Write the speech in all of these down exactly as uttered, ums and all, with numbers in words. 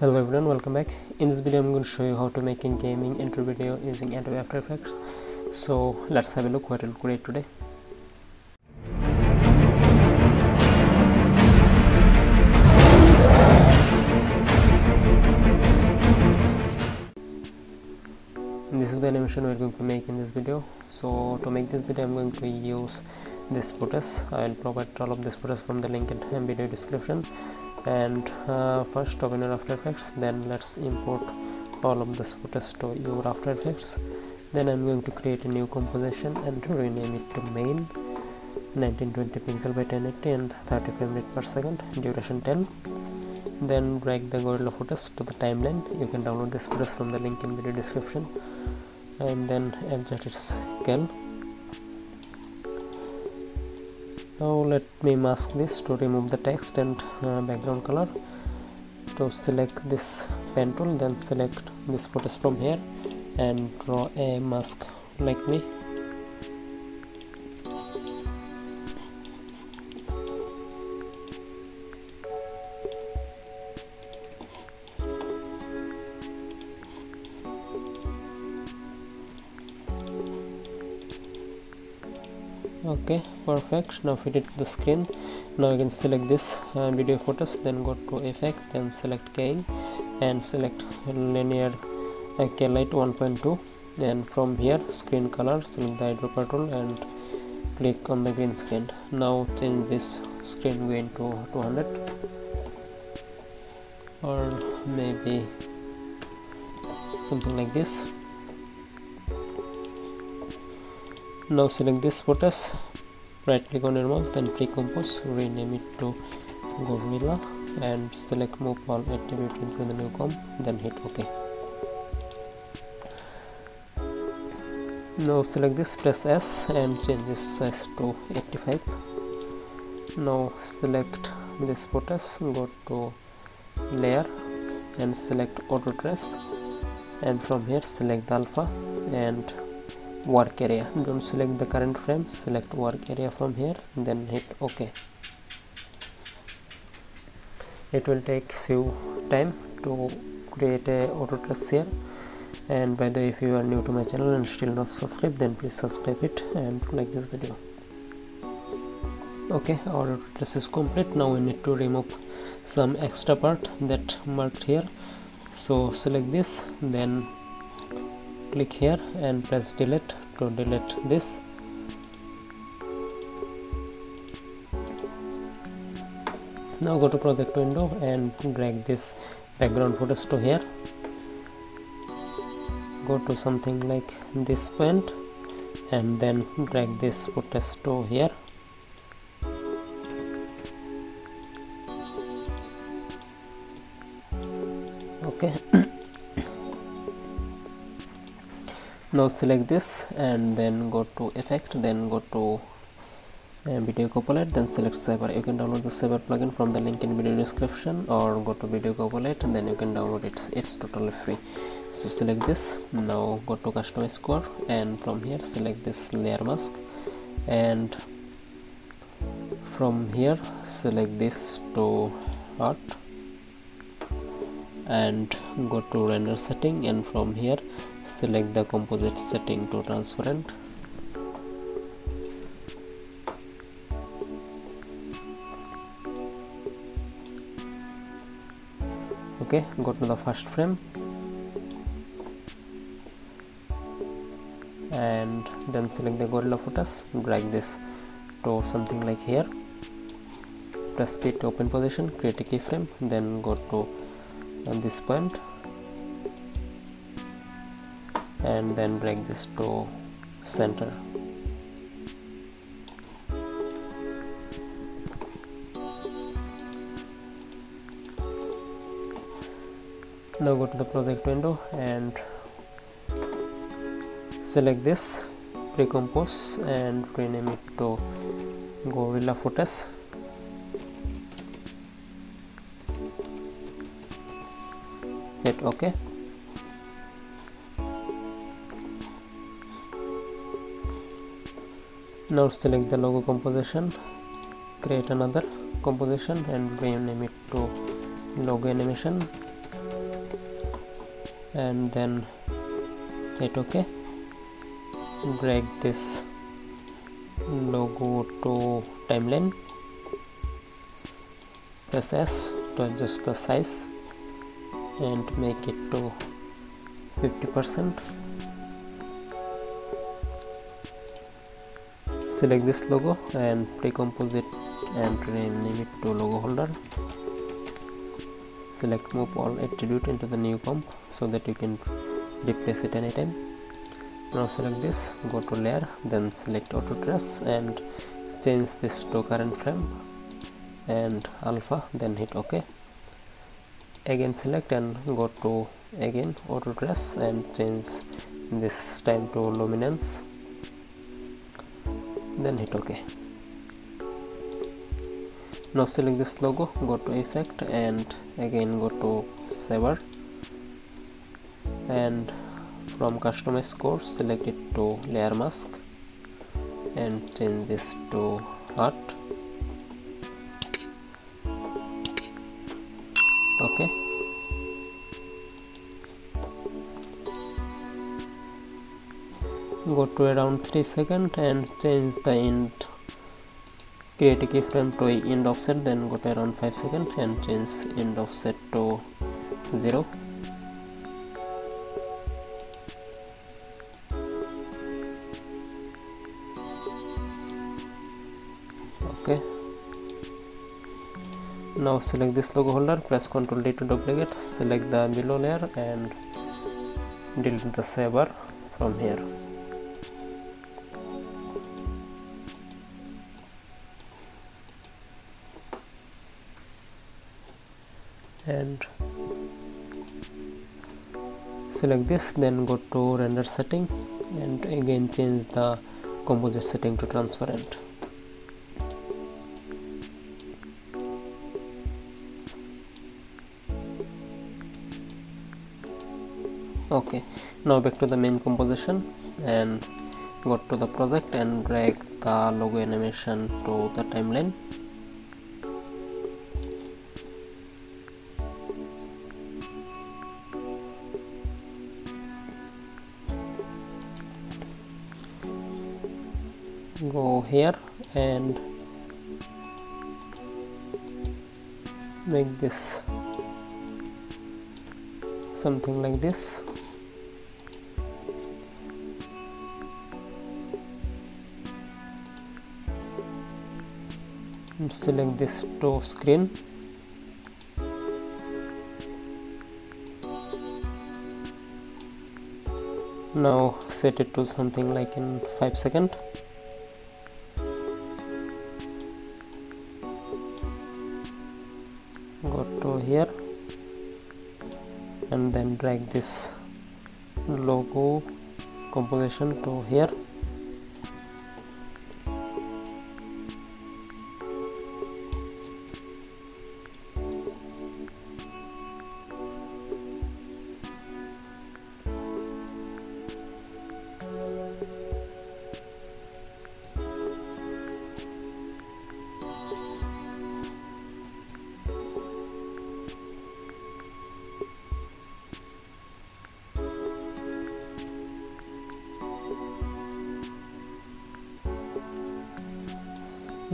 Hello everyone, welcome back. In this video I'm going to show you how to make in gaming intro video using Adobe After Effects. So let's have a look what it will create today. This is the animation we're going to make in this video. So to make this video I'm going to use this footage. I'll provide all of this footage from the link in video description. And uh, first open your After Effects, then let's import all of this footage to your After Effects. Then I'm going to create a new composition and rename it to main, nineteen twenty pixel by ten eighty and thirty frame rate per second, duration ten. Then drag the gorilla footage to the timeline. You can download this footage from the link in video description, and then adjust its scale. Now let me mask this to remove the text and uh, background color. To select this pen tool, then select this footage from here and draw a mask like me. Okay, perfect. Now fit it to the screen. Now you can select this uh, video photos, then go to effect, then select game and select linear uh, K light one point two, and from here screen color select the eyedropper tool and click on the green screen. Now change this screen green to two hundred or maybe something like this. Now select this footage, right click on your mouse, then pre-compose, rename it to Gorilla and select move all attribute into the new comp, then hit OK. Now select this, press S and change this size to eighty-five. Now select this footage, go to layer and select auto trace, and from here select the alpha and work area. Don't select the current frame, select work area from here, then hit OK. It will take few time to create a auto trace here. And by the way, if you are new to my channel and still not subscribed, then please subscribe it and like this video. Okay, our auto trace is complete. Now we need to remove some extra part that marked here. So select this, then click here and press delete to delete this. Now go to project window and drag this background footage to here. Go to something like this point and then drag this footage to here. Okay. Now select this and then go to effect, then go to uh, Video Copilot, then select Saber. You can download the Saber plugin from the link in video description, or go to Video Copilot and then you can download it. It's totally free. So select this. Now go to customize score and from here select this layer mask, and from here select this to art and go to render setting, and from here select the composite setting to transparent. Okay, go to the first frame and then select the gorilla footage, drag this to something like here. Press P to open position, create a keyframe, then go to uh, this point and then drag this to center. Now go to the project window and select this, pre-compose and rename it to Gorilla footage. Hit OK. Now select the logo composition, create another composition and rename it to logo animation and then hit OK. Drag this logo to timeline. Press S to adjust the size and make it to fifty percent. Select this logo and decompose it and rename it to logo holder. Select move all attribute into the new comp so that you can replace it anytime. Now select this, go to layer, then select auto trace and change this to current frame and alpha, then hit OK. Again select and go to again auto trace and change this time to luminance, then hit OK. Now select this logo, go to effect and again go to Saber, and from customize core select it to layer mask and change this to heart. Okay, go to around three seconds and change the end, create a keyframe to end offset, then go to around five seconds and change end offset to zero. Okay, now select this logo holder, press Ctrl D to duplicate, select the below layer and delete the Saber from here. And select this, then go to render setting and again change the composite setting to transparent. Okay, now back to the main composition and go to the project and drag the logo animation to the timeline. Go here and make this something like this. Select this to screen. Now set it to something like in five seconds. Go to here and then drag this logo composition to here.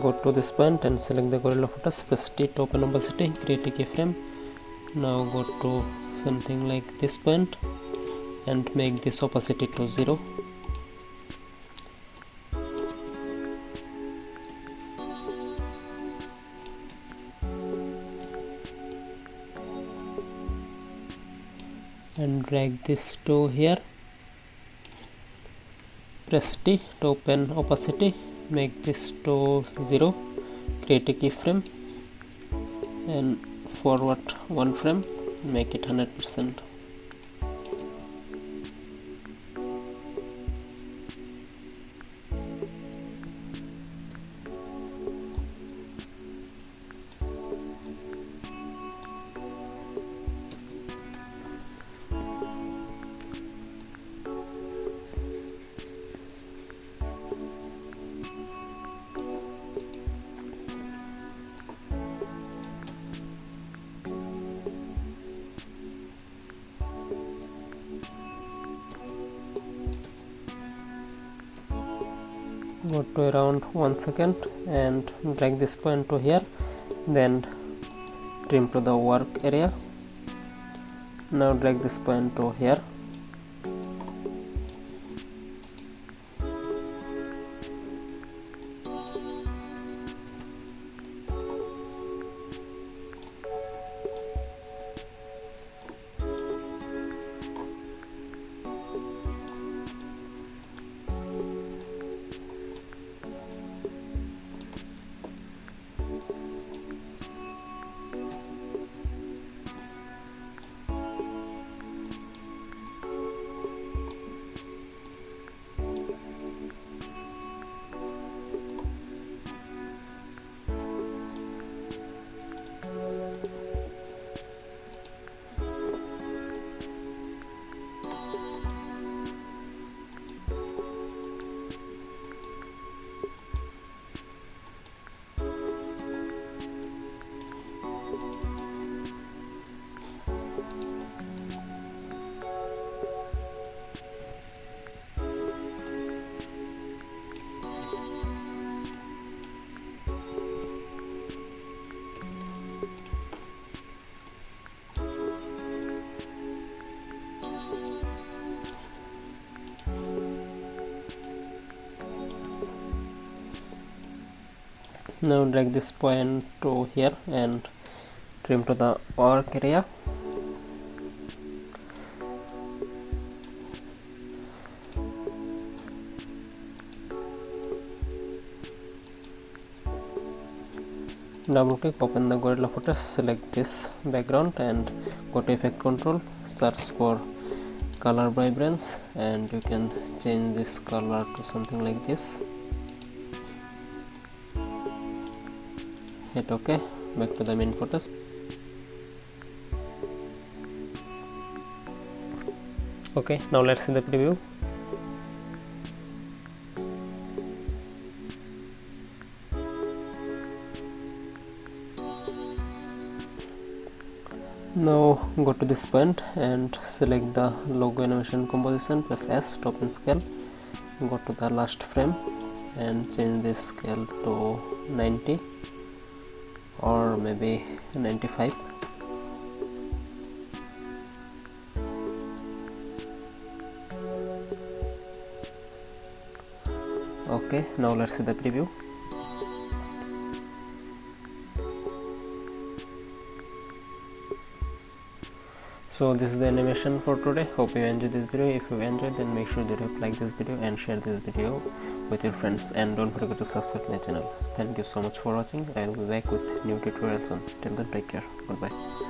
Go to this point and select the gorilla photos, press T to open opacity, create a keyframe. Now go to something like this point and make this opacity to zero. And drag this to here. Press T to open opacity. Make this to zero, create a keyframe and forward one frame, make it one hundred percent. go to around one second and drag this point to here, then trim to the work area. Now drag this point to here. Now drag this point to here and trim to the work area. Double click, open the Gorilla footage, select this background and go to effect control, search for color vibrance, and you can change this color to something like this. Hit OK, back to the main footage. Okay, now let's see the preview. Now go to this point and select the logo animation composition, press S to open scale, go to the last frame and change this scale to ninety. Or maybe ninety-five. Okay, now let's see the preview. So this is the animation for today. Hope you enjoyed this video. If you enjoyed, then make sure that you like this video and share this video with your friends, and don't forget to subscribe my channel. Thank you so much for watching. I will be back with new tutorials soon. Till then, take care. Goodbye.